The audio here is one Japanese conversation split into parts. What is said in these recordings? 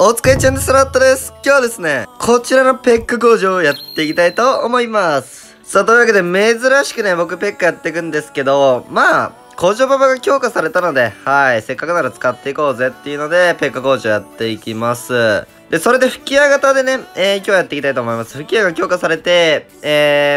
お疲れちゃんです、ラットです。今日はですね、こちらのペック工場をやっていきたいと思います。さあ、というわけで珍しくね、僕ペックやっていくんですけど、まあ、工場ババが強化されたので、はい、せっかくなら使っていこうぜっていうので、ペック工場やっていきます。で、それで吹き矢型でね、今日やっていきたいと思います。吹き矢が強化されて、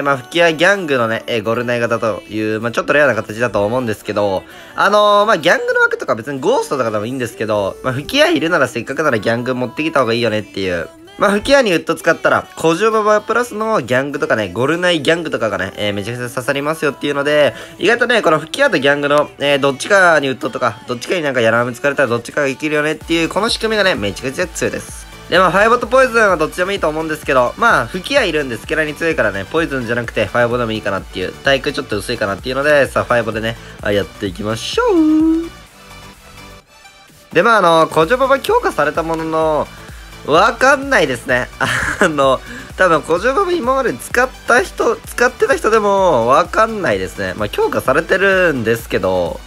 まあ、吹き矢ギャングのね、ゴルネイ型という、まあ、ちょっとレアな形だと思うんですけど、まあ、ギャングの枠とか別にゴーストとかでもいいんですけど、まあ、吹き矢いるならせっかくならギャング持ってきた方がいいよねっていう。まあ、吹き矢にウッド使ったら、工場ババプラスのギャングとかね、ゴルナイギャングとかがね、めちゃくちゃ刺さりますよっていうので、意外とね、この吹き矢とギャングの、どっちかにウッドとか、どっちかになんかやらめつかれたらどっちかが生きるよねっていう、この仕組みがね、めちゃくちゃ強いです。で、まあ、ファイボとポイズンはどっちでもいいと思うんですけど、まあ、吹き矢いるんでスケラに強いからね、ポイズンじゃなくてファイボでもいいかなっていう、体育ちょっと薄いかなっていうので、さあ、ファイボでね、やっていきましょう。で、まあ、工場ババ強化されたものの、わかんないですね。多分、工場ババ今まで使ってた人でも、わかんないですね。まあ、強化されてるんですけど、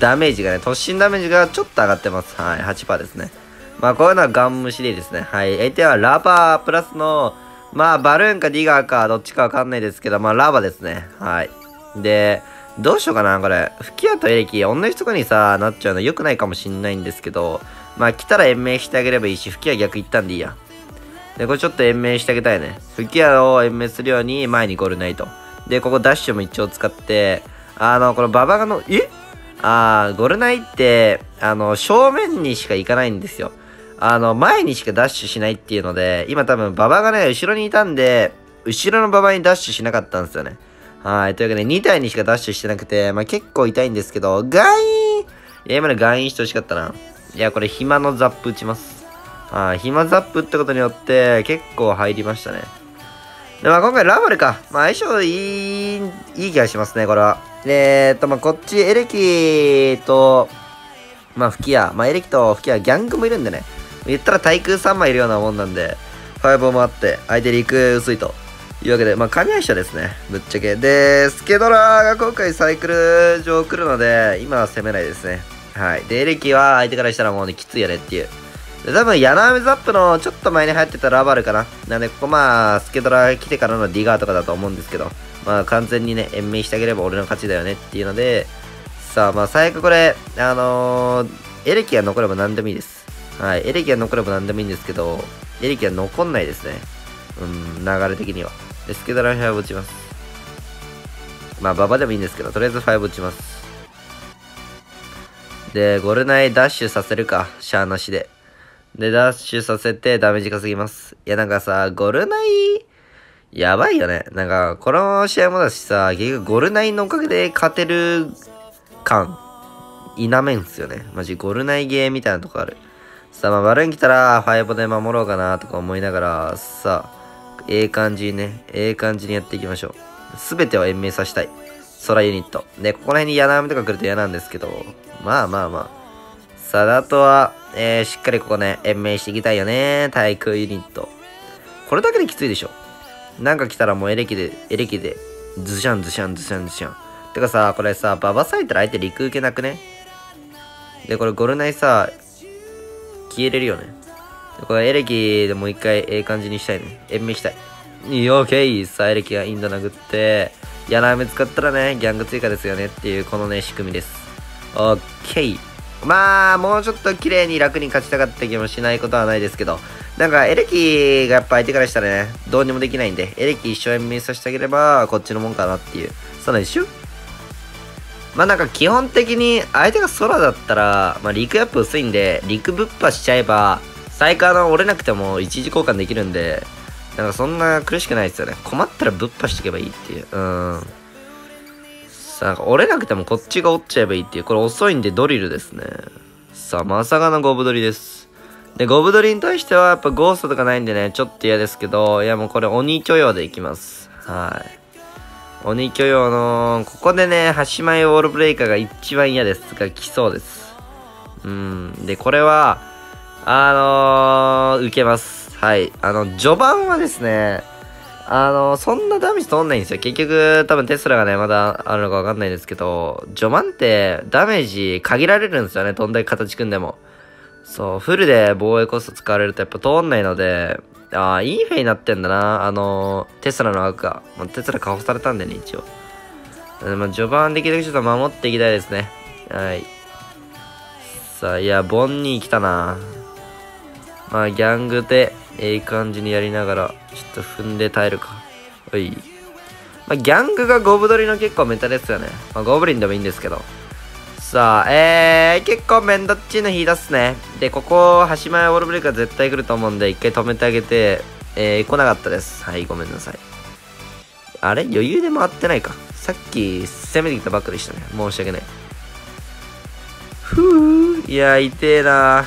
ダメージがね、突進ダメージがちょっと上がってます。はい、8% ですね。まあ、こういうのはガン虫でいいですね。はい。相手はラバープラスの、まあ、バルーンかディガーか、どっちかわかんないですけど、まあ、ラバーですね。はい。で、どうしようかな、これ。吹き矢とエレキ、同じとこにさ、なっちゃうの良くないかもしんないんですけど、まあ来たら延命してあげればいいし、吹き矢逆行ったんでいいや。で、これちょっと延命してあげたいね。吹き矢を延命するように前にゴールないと。で、ここダッシュも一応使って、このババがの、ゴルナイって、正面にしか行かないんですよ。前にしかダッシュしないっていうので、今多分ババがね、後ろにいたんで、後ろのババにダッシュしなかったんですよね。はい。というわけで、2体にしかダッシュしてなくて、まあ結構痛いんですけど、ガイン！いや、今のガインしてほしかったな。いや、これ、暇のザップ打ちます。暇ザップってことによって、結構入りましたね。で、まあ今回ラバルか。まあ相性いい気がしますね、これは。まあこっち、エレキと、まあ吹き矢。まあエレキと吹き矢、ギャングもいるんでね。言ったら対空3枚いるようなもんなんで、ファイボーもあって、相手陸薄いと。いうわけで、まあ神相性ですね。ぶっちゃけ。で、スケドラが今回サイクル上来るので、今は攻めないですね。はい。で、エレキは相手からしたらもうね、きついよねっていう。で、多分、ヤナアメザップのちょっと前に流行ってたラバルかな。なんで、ここまあ、スケドラ来てからのディガーとかだと思うんですけど、まあ、完全にね、延命してあげれば俺の勝ちだよねっていうので、さあ、まあ、最悪これ、エレキが残れば何でもいいです。はい。エレキが残れば何でもいいんですけど、エレキは残んないですね。流れ的には。で、スケドラにファイブ落ちます。まあ、ババでもいいんですけど、とりあえずファイブ落ちます。で、ゴルナイダッシュさせるか。シャアなしで。で、ダッシュさせてダメージ稼ぎます。いや、なんかさ、ゴルナイ、やばいよね。なんか、この試合もだしさ、結局ゴルナイのおかげで勝てる感、否めんすよね。マジ、ゴルナイゲーみたいなとこある。さあ、まあ、バルーン来たら、ファイボで守ろうかなとか思いながら、さあ、ええ感じにやっていきましょう。すべてを延命させたい。空ユニット。で、ここら辺にヤナアメとか来ると嫌なんですけど、まあまあまあ。さあ、あとは、しっかりここね、延命していきたいよね。対空ユニット。これだけできついでしょ。なんか来たらもうエレキで、ズシャンズシャンズシャンズシャン。てかさ、これさ、ババされたら相手陸受けなくね。で、これゴルナイさ、消えれるよね。でこれエレキでもう一回ええ感じにしたいね。延命したい。オーケー。さあ、エレキがインド殴って、ヤナアメ使ったらね、ギャング追加ですよねっていう、このね、仕組みです。オッケー。まあ、もうちょっと綺麗に楽に勝ちたかった気もしないことはないですけど、なんかエレキがやっぱ相手からしたらね、どうにもできないんで、エレキ一生延命させてあげれば、こっちのもんかなっていう。そうなんでしょ？まあなんか基本的に、相手が空だったら、まあ陸やっぱ薄いんで、陸ぶっ破しちゃえば、サイカーの折れなくても一時交換できるんで、なんかそんな苦しくないですよね。困ったらぶっ破しとけばいいっていう。さあ、折れなくてもこっちが折っちゃえばいいっていう。これ遅いんでドリルですね。さあ、まさかのゴブドリです。で、ゴブドリに対してはやっぱゴーストとかないんでね、ちょっと嫌ですけど、いやもうこれ鬼許容でいきます。はい。鬼許容の、ここでね、端前ウォールブレイカーが一番嫌ですが、来そうです。で、これは、受けます。はい。序盤はですね、そんなダメージ取んないんですよ。結局、多分テスラがね、まだあるのかわかんないですけど、序盤ってダメージ限られるんですよね。どんだけ形組んでも。そう、フルで防衛コスト使われるとやっぱ通んないので、ああ、いいフェイになってんだな。テスラの枠が。テスラ確保されたんでね、一応。まあ、序盤できるだけちょっと守っていきたいですね。はい。さあ、いや、ボンニー来たな。まあ、ギャングで、ええ感じにやりながら、ちょっと踏んで耐えるか。おい。まあ、ギャングがゴブドリの結構メタですよね。まあ、ゴブリンでもいいんですけど。さあ、結構面倒っちいの引いたっすね。で、ここ、端前オールブレイクが絶対来ると思うんで、一回止めてあげて、来なかったです。はい、ごめんなさい。あれ余裕で回ってないか。さっき、攻めてきたばっかでしたね。申し訳ない。ふぅ、いや、痛えな。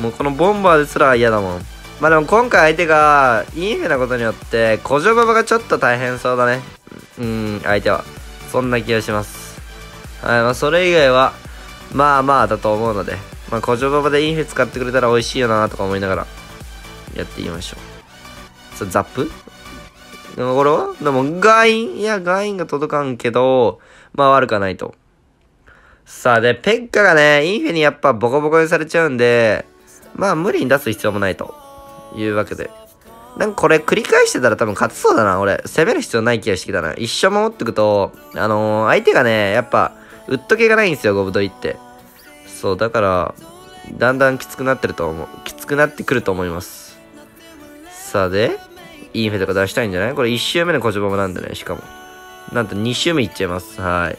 もうこのボンバーですら嫌だもん。まあでも今回相手が、インフェなことによって、古城馬場がちょっと大変そうだね。相手は。そんな気がします。はい、まあ、それ以外は、まあまあだと思うので、まあ、古城馬場でインフェ使ってくれたら美味しいよなとか思いながら、やっていきましょう。それ、ザップこれはでも、ガインが届かんけど、まあ悪くはないと。さあ、で、ペッカがね、インフェにやっぱボコボコにされちゃうんで、まあ無理に出す必要もないと。いうわけで。なんかこれ繰り返してたら多分勝つそうだな、俺。攻める必要ない気がしてきたな。一生守ってくと、相手がね、やっぱ、ウッド系がないんですよ、ゴブドリって。そう、だから、だんだんきつくなってると思う。きつくなってくると思います。さあで、インフェとか出したいんじゃない？これ1周目の小島なんでね、しかも。なんと2周目いっちゃいます。は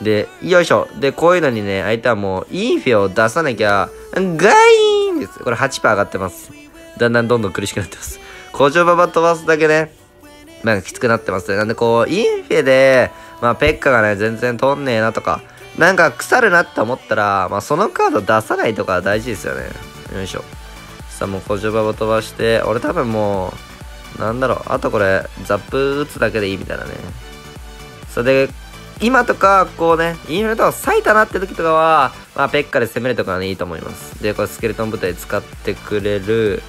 い。で、よいしょ。で、こういうのにね、相手はもう、インフェを出さなきゃ、ガイーンです。これ 8% 上がってます。だんだんどんどん苦しくなってます。小島ば飛ばすだけね。なんかきつくなってますね。なんでこう、インフェで、まあペッカがね、全然通んねえなとか、なんか腐るなって思ったら、まあそのカード出さないとか大事ですよね。よいしょ。さあもう小城馬場飛ばして、俺多分もう、なんだろう、あとこれ、ザップ打つだけでいいみたいなね。それで、今とか、こうね、インフェとか咲いたなって時とかは、まあペッカで攻めるとかね、いいと思います。で、これスケルトン部隊使ってくれる。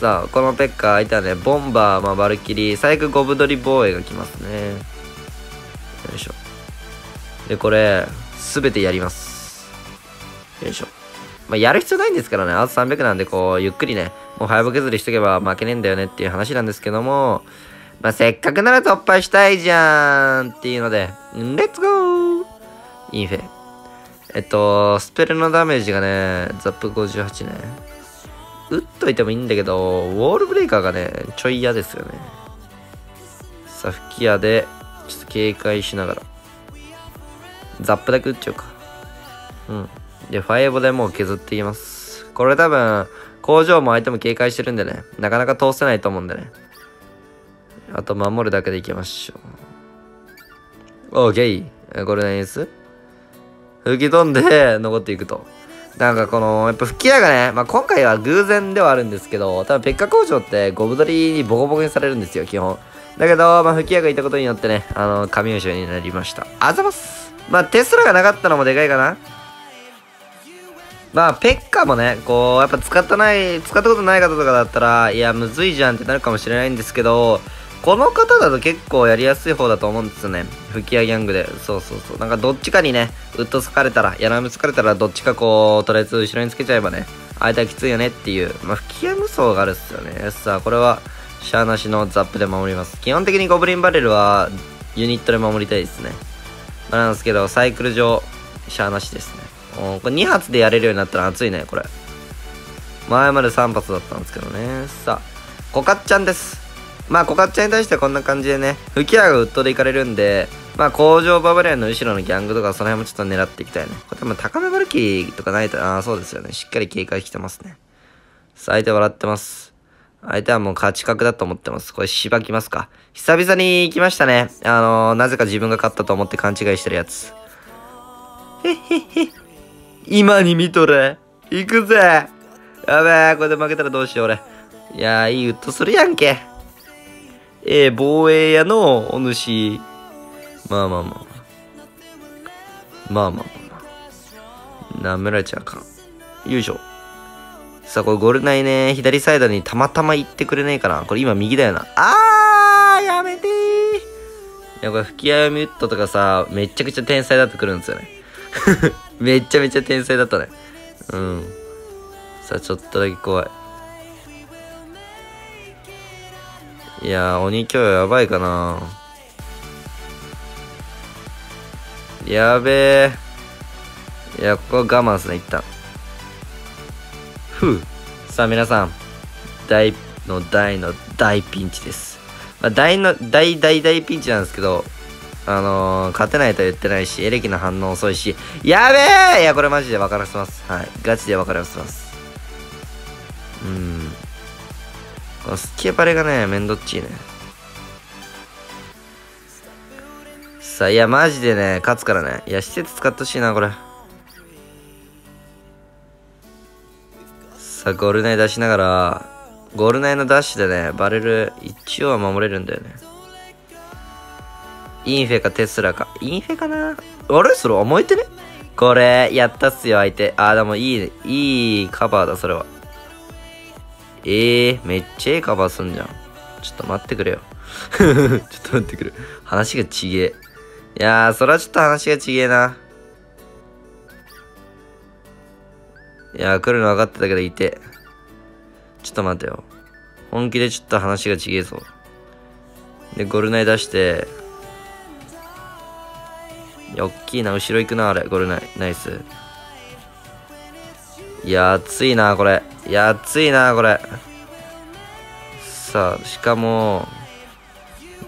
さあ、このペッカ、相手はね、ボンバー、まあ、バルキリー、最悪ゴブドリ防衛が来ますね。よいしょ。で、これ、すべてやります。よいしょ。まあ、やる必要ないんですからね。あと300なんで、こう、ゆっくりね、もう早ボ削りしとけば負けねえんだよねっていう話なんですけども、まあ、せっかくなら突破したいじゃーんっていうので、レッツゴーインフェ。スペルのダメージがね、ザップ58ね。打っといてもいいんだけど、ウォールブレイカーがね、ちょい嫌ですよね。さあ、吹き矢で、ちょっと警戒しながら。ザップだけ打っちゃうか。うん。で、ファイボでもう削っていきます。これ多分、工場も相手も警戒してるんでね、なかなか通せないと思うんでね。あと、守るだけでいきましょう。オーケー。これ何です？吹き飛んで、残っていくと。なんかこの、やっぱ吹き矢がね、まあ、今回は偶然ではあるんですけど、多分ペッカ工場ってゴブドリにボコボコにされるんですよ、基本。だけど、まあ、吹き矢がいたことによってね、神優勝になりました。あざます。まあ、テスラがなかったのもでかいかな。まあ、ペッカもね、こう、やっぱ使ったことない方とかだったら、いや、むずいじゃんってなるかもしれないんですけど、この方だと結構やりやすい方だと思うんですよね。吹き矢ギャングで。そうそうそう。なんかどっちかにね、ウッド突かれたら、ヤナム突かれたら、どっちかこう、とりあえず後ろにつけちゃえばね、相手はきついよねっていう。まあ、吹き矢無双があるっすよね。さあ、これは、シャアなしのザップで守ります。基本的にゴブリンバレルは、ユニットで守りたいですね。まあ、なんですけど、サイクル上、シャアなしですね。これ2発でやれるようになったら熱いね、これ。前まで3発だったんですけどね。さあ、コカッちゃんです。まあ、コカッチャに対してはこんな感じでね、吹き矢がウッドでいかれるんで、まあ、工場ババリアンの後ろのギャングとか、その辺もちょっと狙っていきたいね。これ多分、高めバルキリーとかないと、ああ、そうですよね。しっかり警戒してますね。さあ、相手笑ってます。相手はもう勝ち確だと思ってます。これ、しばきますか。久々に来ましたね。なぜか自分が勝ったと思って勘違いしてるやつ。へへへ。今に見とれ。行くぜ。やべえ、これで負けたらどうしよう、俺。いやー、いいウッドするやんけ。防衛屋のお主。まあまあまあ。まあまあまあ。舐められちゃうか。よいしょ。さあ、これゴルナイね、左サイドにたまたま行ってくれねえかな。これ今右だよな。あー、やめてー。いや、これ吹き矢読みウッドとかさ、めちゃくちゃ天才だってくるんですよね。めちゃめちゃ天才だったね。うん。さあ、ちょっとだけ怖い。いやー、鬼教養やばいかな。やべえ。いや、ここは我慢すね、一旦。ふう。さあ、皆さん。大の大の大ピンチです。まあ、大の大大大ピンチなんですけど、勝てないとは言ってないし、エレキの反応遅いし、やべえ！いや、これマジで分からせます。はい。ガチで分からせます。このスケパレがね、めんどっちいね。さあ、いや、マジでね、勝つからね。いや、施設使ってほしいな、これ。さあ、ゴール内出しながら、ゴール内のダッシュでね、バレル一応は守れるんだよね。インフェかテスラか。インフェかなあれそれ甘えてねこれ、やったっすよ、相手。あー、でもいいね。いいカバーだ、それは。めっちゃいいカバーすんじゃん。ちょっと待ってくれよ。ちょっと待ってくれ。話がちげえ。いやー、それはちょっと話がちげえな。いやー、来るの分かってたけど、いて。ちょっと待てよ。本気でちょっと話がちげえぞ。で、ゴルナイ出して、いや、おっきいな。後ろ行くな、あれ。ゴールない。ナイス。いや、熱いな、これ。いや、熱いな、これ。さあ、しかも、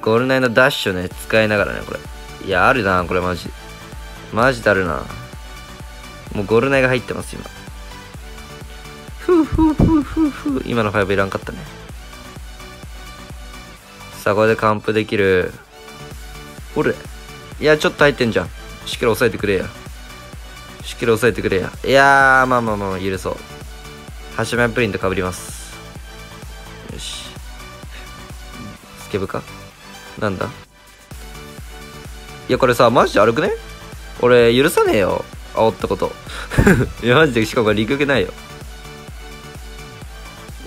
ゴール内のダッシュね、使いながらね、これ。いや、あるな、これ、マジ。マジであるな。もうゴール内が入ってます、今。ふうふうふうふうふう。今の5いらんかったね。さあ、これで完封できる。おれ。いや、ちょっと入ってんじゃん。しっかり抑えてくれや。しっかり抑えてくれや。いやー、まあまあまあ、許そう。ハシマンプリント被ります。よし。スケブかなんだいや、これさ、マジで歩くね俺、許さねえよ。煽ったこと。いや、マジで、しかもこれ、陸受けないよ。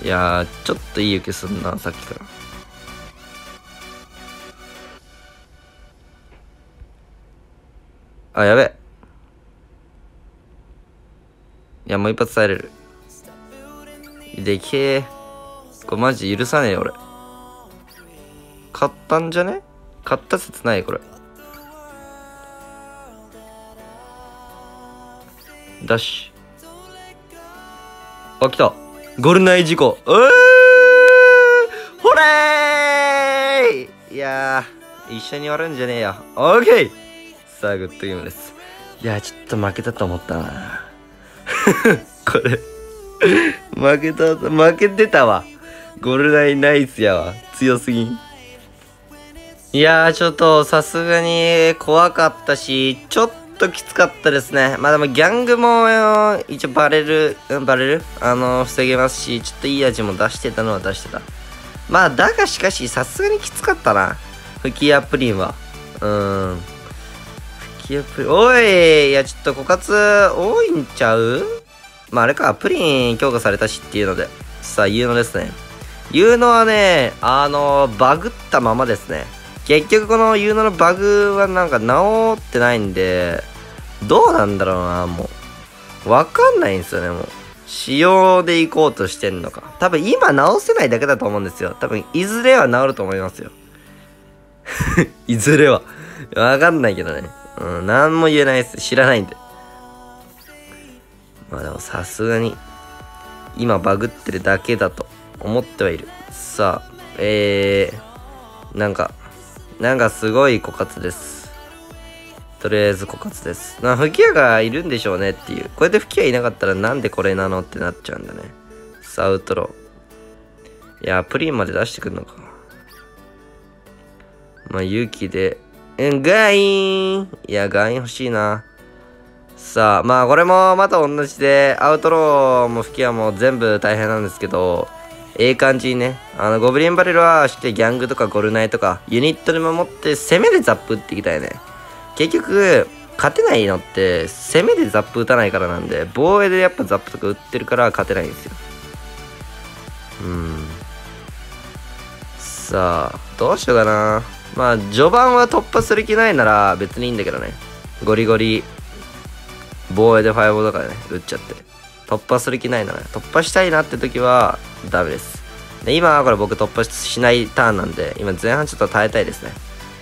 いやー、ちょっといい受けすんな、さっきから。あ、やべ。いや、もう一発耐えれる。でけえ。これマジ許さねえよ、俺。勝ったんじゃね？勝った説ない、これ。ダッシュ。あ、来た。ゴール内事故。ほれー！いやー、一緒に割るんじゃねえよ。オッケー！さあ、グッドゲームです。いや、ちょっと負けたと思ったな。これ。負けてたわ。ゴルナイナイスやわ。強すぎん。いやー、ちょっと、さすがに怖かったし、ちょっときつかったですね。まあでも、ギャングも、一応バレる防げますし、ちょっといい味も出してたのは出してた。まあ、だがしかし、さすがにきつかったな。フキヤプリンは。おい！いや、ちょっと枯渇多いんちゃう？まあ、あれか、プリン強化されたしっていうので。さあ、ユーノですね。ユーノはね、バグったままですね。結局このユーノのバグはなんか治ってないんで、どうなんだろうな、もう。わかんないんですよね、もう。仕様で行こうとしてんのか。多分今治せないだけだと思うんですよ。多分、いずれは治ると思いますよ。いずれは。わかんないけどね。なんも言えないです。知らないんで。まあでもさすがに、今バグってるだけだと思ってはいる。さあ、なんかすごい枯渇です。とりあえず枯渇です。吹き矢がいるんでしょうねっていう。こうやって吹き矢いなかったらなんでこれなのってなっちゃうんだね。さあ、アウトロー。いや、プリンまで出してくんのか。まあ、勇気で、ガイン！いや、ガイン欲しいな。さあ、まあ、これもまた同じで、アウトローも吹き矢も全部大変なんですけど、ええ感じにね、ゴブリンバレルは、してギャングとかゴルナイとか、ユニットで守って、攻めでザップ打っていきたいね。結局、勝てないのって、攻めでザップ打たないからなんで、防衛でやっぱザップとか打ってるから勝てないんですよ。さあ、どうしようかな。まあ、序盤は突破する気ないなら別にいいんだけどね。ゴリゴリ、防衛でファイボーとかね、打っちゃって。突破する気ないな、突破したいなって時はダメです。で今はこれ僕突破しないターンなんで、今前半ちょっと耐えたいですね。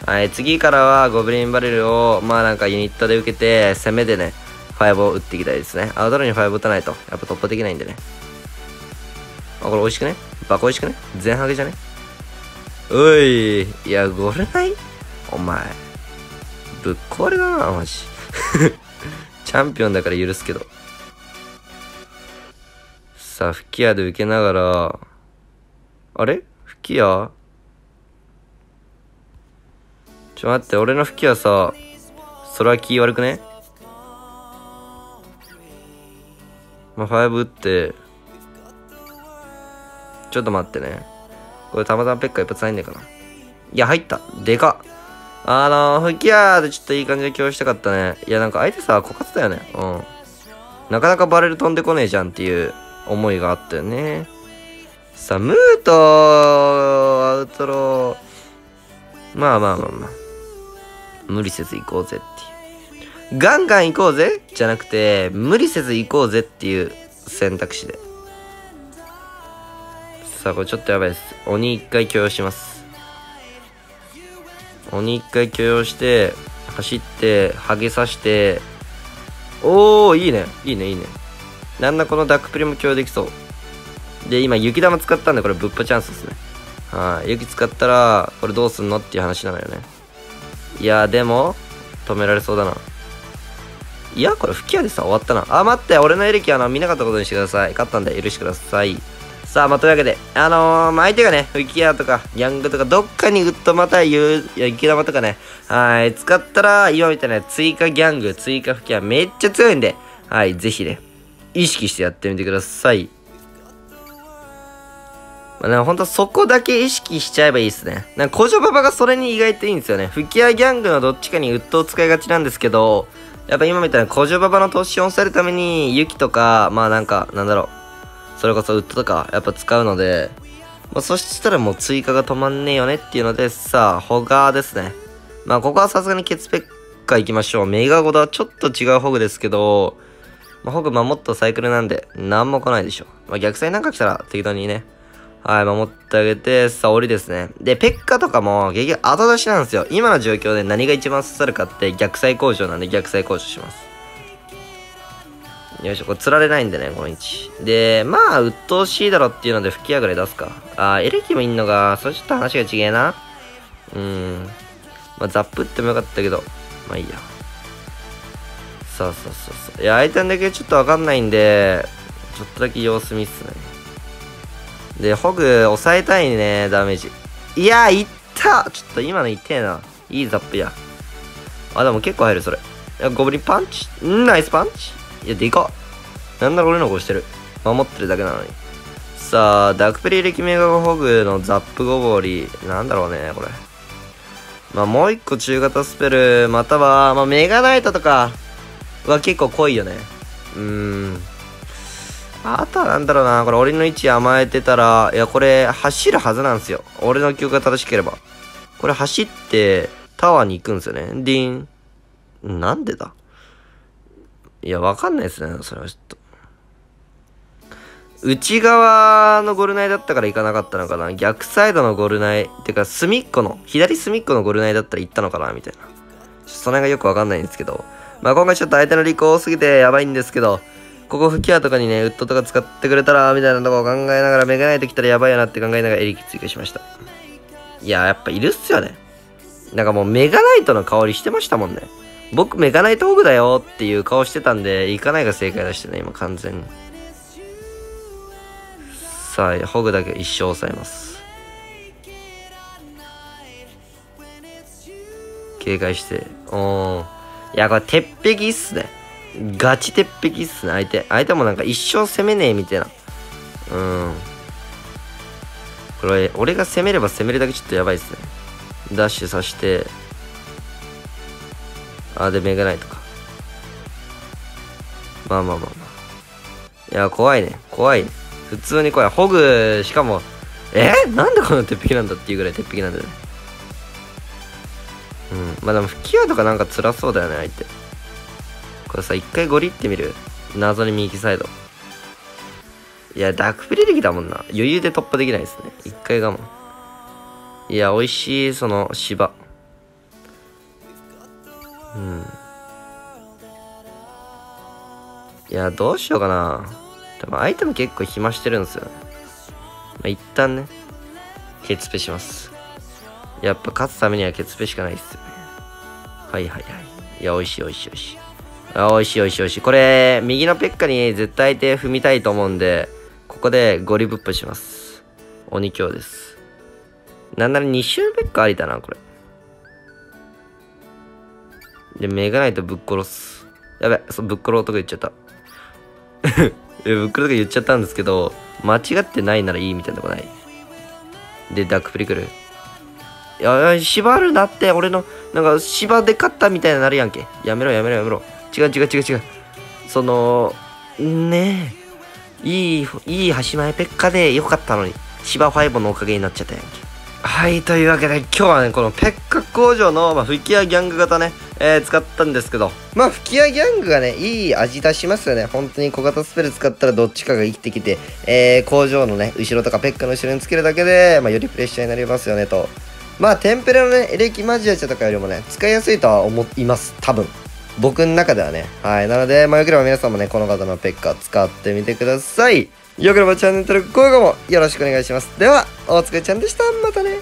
はい、次からはゴブリンバレルをまあなんかユニットで受けて、攻めでねファイブを打っていきたいですね。アウトローにファイブ打たないとやっぱ突破できないんでね。あ、これ美味しくね、バカ美味しくね、前半じゃね、おい、いやゴレないお前ぶっ壊れだなマジチャンピオンだから許すけど。さあ吹き矢で受けながら、あれ吹き矢、ちょ待って、俺の吹き矢さ、それは気悪くね。まあ、5打って、ちょっと待ってね。これたまたまペッカ一発入んねえかな。いや、入った。でかっ。吹き矢でちょっといい感じで強したかったね。いや、なんか相手さ、枯渇だよね。うん。なかなかバレル飛んでこねえじゃんっていう思いがあったよね。さあ、ムーと、アウトロー。まあまあまあまあ。無理せず行こうぜっていう。ガンガン行こうぜじゃなくて、無理せず行こうぜっていう選択肢で。さあ、これちょっとやばいです。鬼一回許容します。鬼一回許容して、走って、ハゲさして、おー、いいね。いいね、いいね。なんだこのダックプレも許容できそう。で、今、雪玉使ったんで、これぶっぱチャンスですね。はい。雪使ったら、これどうすんのっていう話なのよね。いやーでも、止められそうだな。いや、これ吹き矢でさ、終わったな。あ、待って、俺のエレキは見なかったことにしてください。勝ったんで許してください。さあ、まあ、というわけで、まあ、相手がね、吹き矢とか、ギャングとか、どっかにグッとまた言う、雪玉とかね、はい、使ったら、今みたいな追加ギャング、追加吹き矢、めっちゃ強いんで、はい、ぜひね、意識してやってみてください。まあね、ほんとそこだけ意識しちゃえばいいですね。なんか、小女パパがそれに意外といいんですよね。吹き矢ギャングのどっちかにウッドを使いがちなんですけど、やっぱ今みたいな小女パパの突進を抑えるために、雪とか、まあなんか、なんだろう。それこそウッドとか、やっぱ使うので、まあそしたらもう追加が止まんねえよねっていうので、さあ、ホガーですね。まあここはさすがにケツペッカ行きましょう。メガゴドはちょっと違うホグですけど、まあ、ホグ守ったサイクルなんで、なんも来ないでしょ。まあ逆サイなんか来たら適当にね、はい、守ってあげて、さあ、折りですね。で、ペッカとかも、結局、後出しなんですよ。今の状況で何が一番刺さるかって、逆サイ交渉なんで、逆サイ交渉します。よいしょ、これ、釣られないんでね、この位置。で、まあ、鬱陶しいだろっていうので、吹き矢ぐらい出すか。あ、エレキもいんのか、それちょっと話が違えな。まあ、ザップってもよかったけど、まあいいや。さあ、そうそうそう。いや、相手のだけちょっとわかんないんで、ちょっとだけ様子見っすね。で、ホグ、抑えたいね、ダメージ。いやー、いった!ちょっと今の痛えな。いいザップや。あ、でも結構入る、それ。いや、ゴブリンパンチ?ナイスパンチ?いや、でかっ。なんだろ、俺の子してる。守ってるだけなのに。さあ、ダークプリー歴メガゴホグのザップゴボリ。なんだろうね、これ。まあ、もう一個中型スペル、または、まあ、メガナイトとかは結構濃いよね。あとはなんだろうな、これ俺の位置甘えてたら、いやこれ走るはずなんですよ。俺の記憶が正しければ。これ走ってタワーに行くんですよね。ディーン。なんでだ?いや、わかんないですね。それはちょっと。内側のゴルナイだったから行かなかったのかな。逆サイドのゴルナイ。てか隅っこの、左隅っこのゴルナイだったら行ったのかなみたいな。その辺がよくわかんないんですけど。まあ今回ちょっと相手のリコ多すぎてやばいんですけど、ここ吹き矢とかにね、ウッドとか使ってくれたら、みたいなとこを考えながら、めがないときたらやばいよなって考えながらエリキ追加しました。いや、やっぱいるっすよね。なんかもうメガナイトの香りしてましたもんね。僕メガナイトホグだよっていう顔してたんで、行かないが正解でしたね、今完全に。さあ、ホグだけ一生抑えます。警戒して。いや、これ鉄壁っすね。ガチ鉄壁っすね、相手。相手もなんか一生攻めねえみたいな。これ、俺が攻めれば攻めるだけちょっとやばいっすね。ダッシュさして。あ、で、メガナイトか。まあまあまあまあ。いや、怖いね。怖いね。普通に怖い。ホグ、しかも、なんでこの鉄壁なんだっていうぐらい鉄壁なんだよね。まあでも、吹き矢とかなんか辛そうだよね、相手。これさ、一回ゴリってみる。謎に右サイド。いや、ダークプレイ歴だもんな。余裕で突破できないですね。一回我慢。いや、美味しい、その、芝。うん。いや、どうしようかな。多分、アイテム結構暇してるんですよ。まあ、一旦ね、ケツペします。やっぱ勝つためにはケツペしかないですよね。はいはいはい。いや、美味しい美味しい美味しい。あ、美味しい美味しい美味しい。これ、右のペッカに絶対手踏みたいと思うんで、ここでゴリブップします。鬼強です。なんなら2周ペッカありだな、これ。で、メガナイトぶっ殺す。やべ、ぶっ殺ろうとか言っちゃった。ぶっ殺ろうとか言っちゃったんですけど、間違ってないならいいみたいなとこない。で、ダックプリクル。いや、縛るなって、俺の、なんか、芝で勝ったみたいになるやんけ。やめろやめろやめろ。違う違う違う違う。その、ねえ。いい端前ペッカで良かったのに、芝5のおかげになっちゃったやんけ。はい、というわけで、今日はね、このペッカ工場の、まあ、吹き矢ギャング型ね、使ったんですけど、まあ、吹き矢ギャングがね、いい味出しますよね。本当に小型スペル使ったらどっちかが生きてきて、工場のね、後ろとかペッカの後ろにつけるだけで、まあ、よりプレッシャーになりますよね、と。まあ、テンペラのね、エレキマジアチャとかよりもね、使いやすいとは思います。多分。僕の中ではね。はい。なので、まあ、よければ皆さんもね、この方のペッカ使ってみてください。よければチャンネル登録、高評価もよろしくお願いします。では、お疲れちゃんでした。またね。